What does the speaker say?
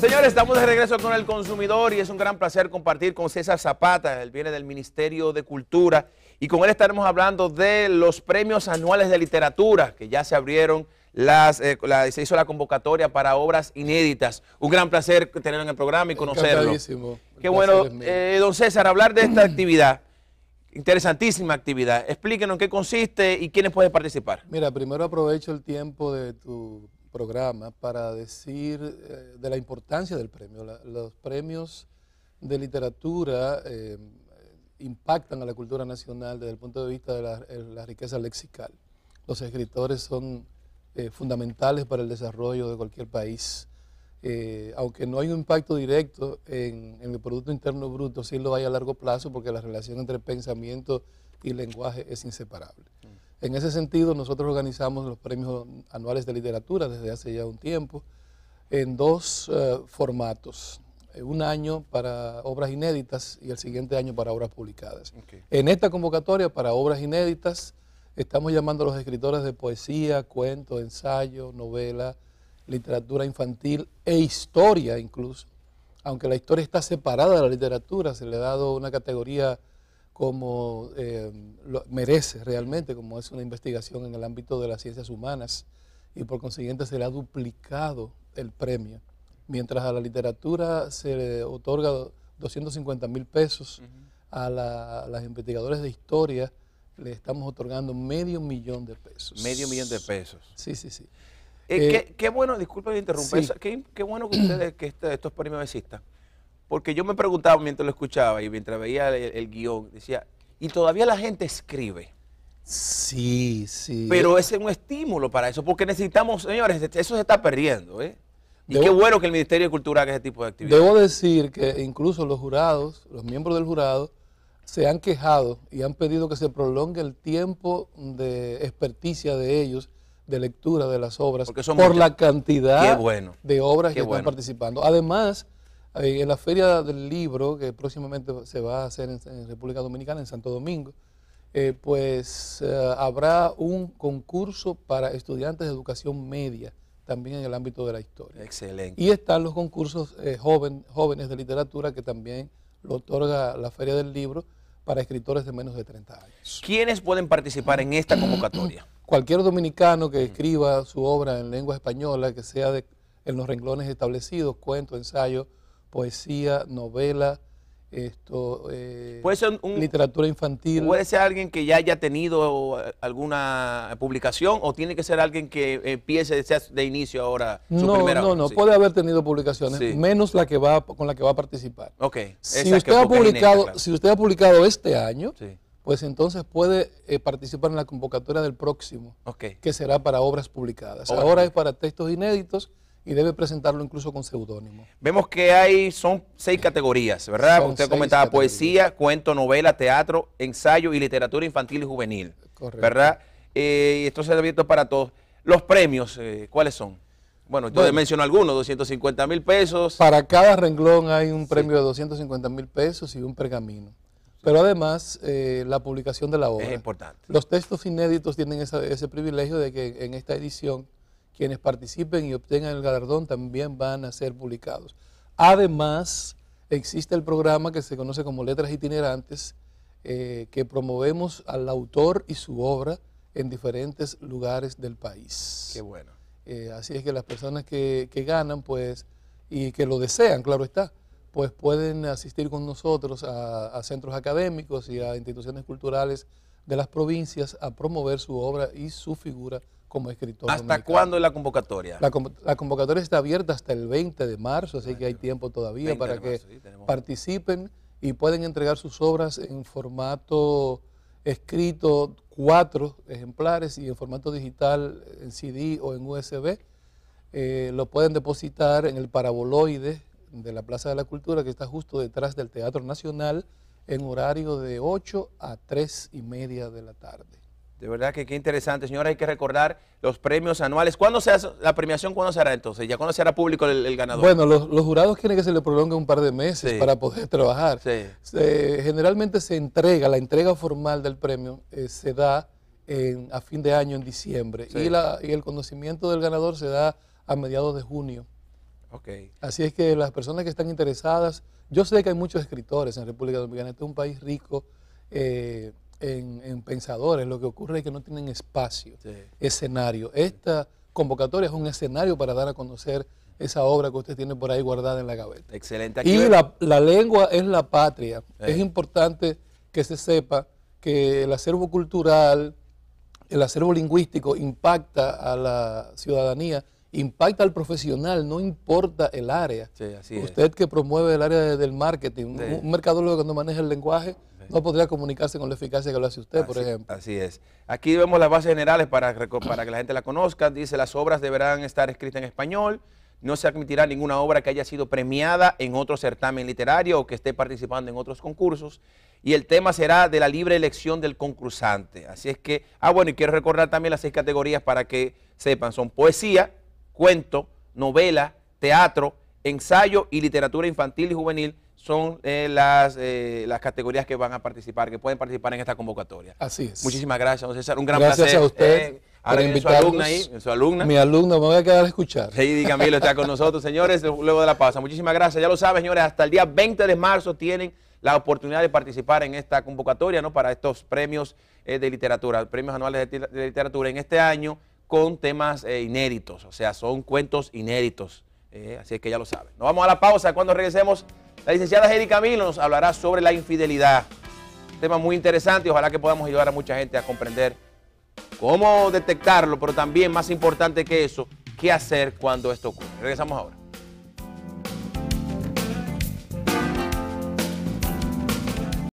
Señores, estamos de regreso con el consumidor y es un gran placer compartir con César Zapata. Él viene del Ministerio de Cultura y con él estaremos hablando de los premios anuales de literatura que ya se abrieron, se hizo la convocatoria para obras inéditas. Un gran placer tenerlo en el programa y conocerlo. Qué bueno, don César, hablar de esta actividad, interesantísima actividad. Explíquenos en qué consiste y quiénes pueden participar. Mira, primero aprovecho el tiempo de tu programa para decir de la importancia del premio. Los premios de literatura impactan a la cultura nacional desde el punto de vista de la riqueza lexical. Los escritores son fundamentales para el desarrollo de cualquier país. Aunque no hay un impacto directo en el Producto Interno Bruto, sí lo hay a largo plazo porque la relación entre pensamiento y lenguaje es inseparable. En ese sentido, nosotros organizamos los premios anuales de literatura desde hace ya un tiempo en dos formatos. Un año para obras inéditas y el siguiente año para obras publicadas. Okay. En esta convocatoria para obras inéditas estamos llamando a los escritores de poesía, cuento, ensayo, novela, literatura infantil e historia incluso. Aunque la historia está separada de la literatura, se le ha dado una categoría como lo merece realmente, como es una investigación en el ámbito de las ciencias humanas, y por consiguiente se le ha duplicado el premio. Mientras a la literatura se le otorga 250.000 pesos, a las investigadores de historia le estamos otorgando $500,000. $500,000. Sí, sí, sí. Qué bueno, disculpen interrumpir, sí. Qué bueno que ustedes, que estos premios existan. Porque yo me preguntaba mientras lo escuchaba y mientras veía el guión, decía, y todavía la gente escribe. Sí, sí. Pero ese es un estímulo para eso, porque necesitamos, señores, eso se está perdiendo, ¿eh? Y qué bueno que el Ministerio de Cultura haga ese tipo de actividades. Debo decir que incluso los jurados, los miembros del jurado, se han quejado y han pedido que se prolongue el tiempo de experticia de ellos, de lectura de las obras, por muchas. La cantidad de obras que están participando. Además, en la Feria del Libro, que próximamente se va a hacer en República Dominicana, en Santo Domingo, habrá un concurso para estudiantes de educación media, también en el ámbito de la historia. Excelente. Y están los concursos jóvenes de literatura, que también lo otorga la Feria del Libro para escritores de menos de 30 años. ¿Quiénes pueden participar en esta convocatoria? Cualquier dominicano que escriba su obra en lengua española, que sea en los renglones establecidos, cuento, ensayo, poesía, novela, puede ser literatura infantil. Puede ser alguien que ya haya tenido alguna publicación o tiene que ser alguien que empiece de inicio ahora su primera obra. No, sí. Puede haber tenido publicaciones, sí. Menos la que con la que va a participar. Okay. Si usted ha publicado este año, sí, pues entonces puede participar en la convocatoria del próximo, okay, que será para obras publicadas. Ahora es para textos inéditos y debe presentarlo incluso con seudónimo. Vemos que son 6 categorías, ¿verdad? Usted comentaba poesía, cuento, novela, teatro, ensayo y literatura infantil y juvenil. Correcto. ¿Verdad? Esto se ha abierto para todos. Los premios, ¿cuáles son? Bueno, yo menciono algunos, 250.000 pesos. Para cada renglón hay un premio, sí, de 250.000 pesos y un pergamino. Pero además, la publicación de la obra es importante. Los textos inéditos tienen ese privilegio de que en esta edición quienes participen y obtengan el galardón también van a ser publicados. Además, existe el programa que se conoce como Letras Itinerantes, que promovemos al autor y su obra en diferentes lugares del país. Qué bueno. Así es que las personas que ganan, pues, y que lo desean, claro está, pues pueden asistir con nosotros a centros académicos y a instituciones culturales de las provincias a promover su obra y su figura como escritor. ¿Hasta cuándo es la convocatoria? La convocatoria está abierta hasta el 20 de marzo, así que hay tiempo todavía para que participen y pueden entregar sus obras en formato escrito, 4 ejemplares, y en formato digital, en CD o en USB. Lo pueden depositar en el paraboloide de la Plaza de la Cultura, que está justo detrás del Teatro Nacional, en horario de 8 a 3:30 de la tarde. De verdad que qué interesante, señora. Hay que recordar los premios anuales. ¿Cuándo se hace la premiación? ¿Cuándo será entonces? ¿Ya cuándo será público el ganador? Bueno, los jurados quieren que se le prolongue un par de meses, sí, para poder trabajar. Sí. Generalmente la entrega formal del premio se da a fin de año, en diciembre, sí, y el conocimiento del ganador se da a mediados de junio. Okay. Así es que las personas que están interesadas, yo sé que hay muchos escritores en República Dominicana, este es un país rico en pensadores, lo que ocurre es que no tienen espacio, sí, escenario. Esta convocatoria es un escenario para dar a conocer esa obra que usted tiene por ahí guardada en la gaveta. Excelente. Aquí y la lengua es la patria. Es importante que se sepa que el acervo cultural, el acervo lingüístico impacta a la ciudadanía, impacta al profesional, no importa el área. Sí, así usted es, que promueve el área del marketing, sí, un mercadólogo cuando maneja el lenguaje, sí, no podría comunicarse con la eficacia que lo hace usted, así, por ejemplo. Así es. Aquí vemos las bases generales para que la gente la conozca. Dice, las obras deberán estar escritas en español, no se admitirá ninguna obra que haya sido premiada en otro certamen literario o que esté participando en otros concursos, y el tema será de la libre elección del concursante. Así es que, bueno, y quiero recordar también las 6 categorías para que sepan, son poesía, cuento, novela, teatro, ensayo y literatura infantil y juvenil son las categorías que van a participar, que pueden participar en esta convocatoria. Así es. Muchísimas gracias, don César. Un gran placer. Gracias a usted. Ahora viene su alumna ahí, su alumna. Mi alumna, me voy a quedar a escuchar. Sí, Erika Milo está con nosotros, señores, luego de la pausa. Muchísimas gracias. Ya lo saben, señores, hasta el día 20 de marzo tienen la oportunidad de participar en esta convocatoria, ¿no?, para estos premios de literatura, premios anuales de literatura en este año, con temas inéditos, o sea, son cuentos inéditos, así es que ya lo saben. Nos vamos a la pausa. Cuando regresemos, la licenciada Erika Milo nos hablará sobre la infidelidad, un tema muy interesante y ojalá que podamos ayudar a mucha gente a comprender cómo detectarlo, pero también, más importante que eso, qué hacer cuando esto ocurre. Regresamos ahora.